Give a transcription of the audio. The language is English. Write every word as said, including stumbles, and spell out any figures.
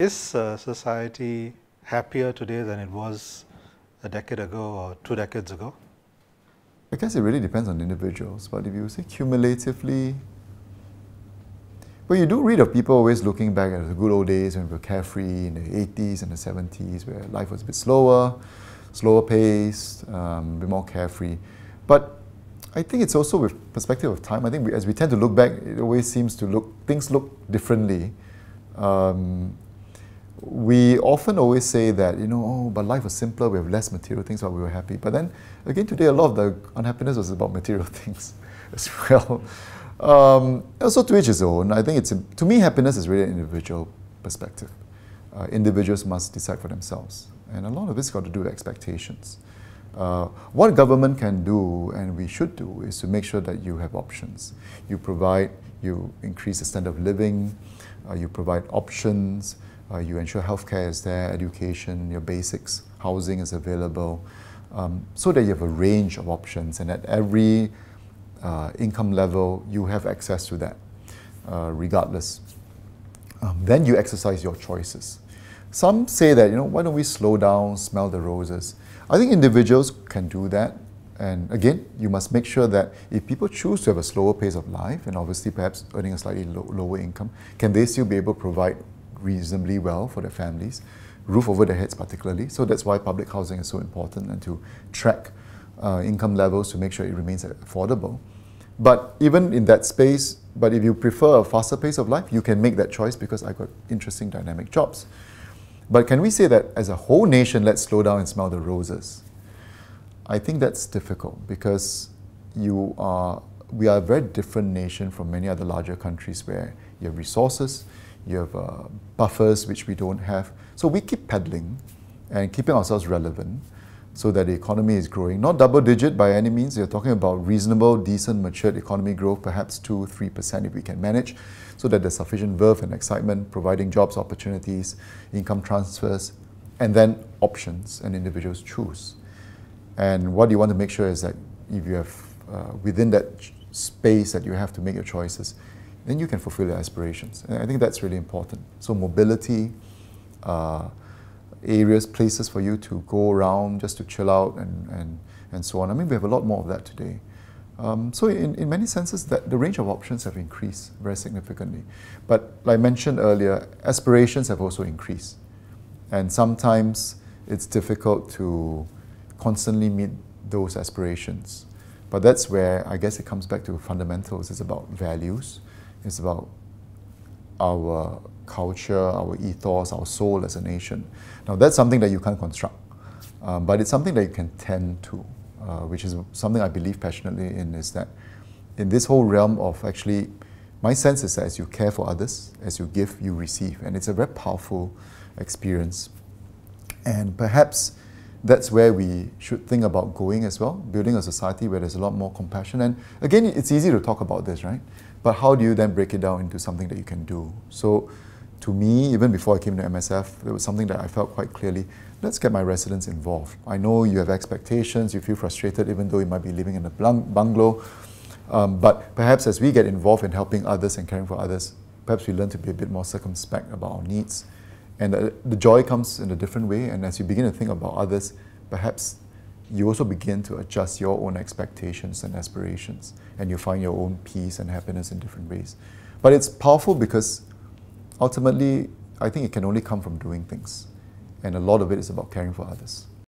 Is uh, society happier today than it was a decade ago or two decades ago? I guess it really depends on individuals, but if you say cumulatively, well, you do read of people always looking back at the good old days when we were carefree in the eighties and the seventies, where life was a bit slower, slower paced, um, a bit more carefree. But I think it's also with perspective of time. I think we, as we tend to look back, it always seems to look, things look differently. Um, We often always say that, you know, oh, but life was simpler, we have less material things, but we were happy. But then, again, today a lot of the unhappiness was about material things as well. Um, also, to each his own. I think it's, a, to me, happiness is really an individual perspective. Uh, individuals must decide for themselves. And a lot of it's got to do with expectations. Uh, what government can do, and we should do, is to make sure that you have options. You provide, you increase the standard of living, uh, you provide options, Uh, you ensure healthcare is there, education, your basics, housing is available, um, so that you have a range of options, and at every uh, income level, you have access to that, uh, regardless. Um, then you exercise your choices. Some say that, you know, why don't we slow down, smell the roses? I think individuals can do that, and again, you must make sure that if people choose to have a slower pace of life, and obviously perhaps earning a slightly lo lower income, can they still be able to provide reasonably well for their families, roof over their heads particularly. So that's why public housing is so important, and to track uh, income levels to make sure it remains affordable. But even in that space, but if you prefer a faster pace of life, you can make that choice because I've got interesting dynamic jobs. But can we say that as a whole nation, let's slow down and smell the roses? I think that's difficult because you are, we are a very different nation from many other larger countries where you have resources, you have uh, buffers which we don't have. So we keep peddling and keeping ourselves relevant so that the economy is growing. Not double digit by any means, you're talking about reasonable, decent, matured economy growth, perhaps two to three percent if we can manage, so that there's sufficient verve and excitement, providing jobs, opportunities, income transfers, and then options, and individuals choose. And what you want to make sure is that if you have, uh, within that space that you have to make your choices, then you can fulfill your aspirations. And I think that's really important. So mobility, uh, areas, places for you to go around just to chill out and, and, and so on. I mean, we have a lot more of that today. Um, so in, in many senses, that the range of options have increased very significantly. But like I mentioned earlier, aspirations have also increased. And sometimes it's difficult to constantly meet those aspirations. But that's where I guess it comes back to fundamentals. It's about values. It's about our culture, our ethos, our soul as a nation. Now, that's something that you can't construct, um, but it's something that you can tend to, uh, which is something I believe passionately in, is that in this whole realm of actually, my sense is that as you care for others, as you give, you receive. And it's a very powerful experience. And perhaps that's where we should think about going as well, building a society where there's a lot more compassion. And again, it's easy to talk about this, right? But how do you then break it down into something that you can do? So to me, even before I came to M S F, there was something that I felt quite clearly, let's get my residents involved. I know you have expectations, you feel frustrated even though you might be living in a bungalow, um, but perhaps as we get involved in helping others and caring for others, perhaps we learn to be a bit more circumspect about our needs. And the, the joy comes in a different way, and as you begin to think about others, perhaps you also begin to adjust your own expectations and aspirations, and you find your own peace and happiness in different ways. But it's powerful because ultimately, I think it can only come from doing things, and a lot of it is about caring for others.